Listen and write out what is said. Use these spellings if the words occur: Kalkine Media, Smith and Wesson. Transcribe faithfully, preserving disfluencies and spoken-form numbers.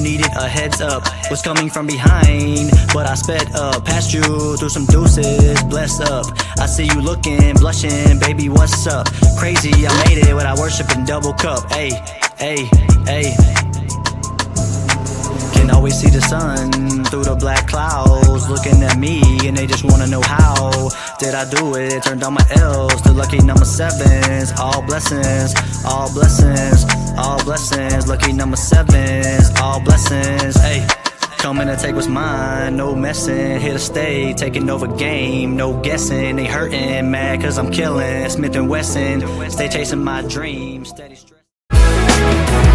needed a heads up. Was coming from behind, but I sped up. Passed you through some deuces, bless up. I see you looking, blushing, baby, what's up? Crazy, I made it without worshiping double cup. Ay, ay, ay. Can always see the sun through the black clouds. Looking at me and they just wanna know how did I do it. Turned on my L's to lucky number sevens. All blessings, all blessings, all blessings. Lucky number sevens, all blessings. Ay, coming to take what's mine, no messing. Here to stay, taking over game, no guessing. They hurting, mad cause I'm killing. Smith and Wesson, stay chasing my dreams, steady stress.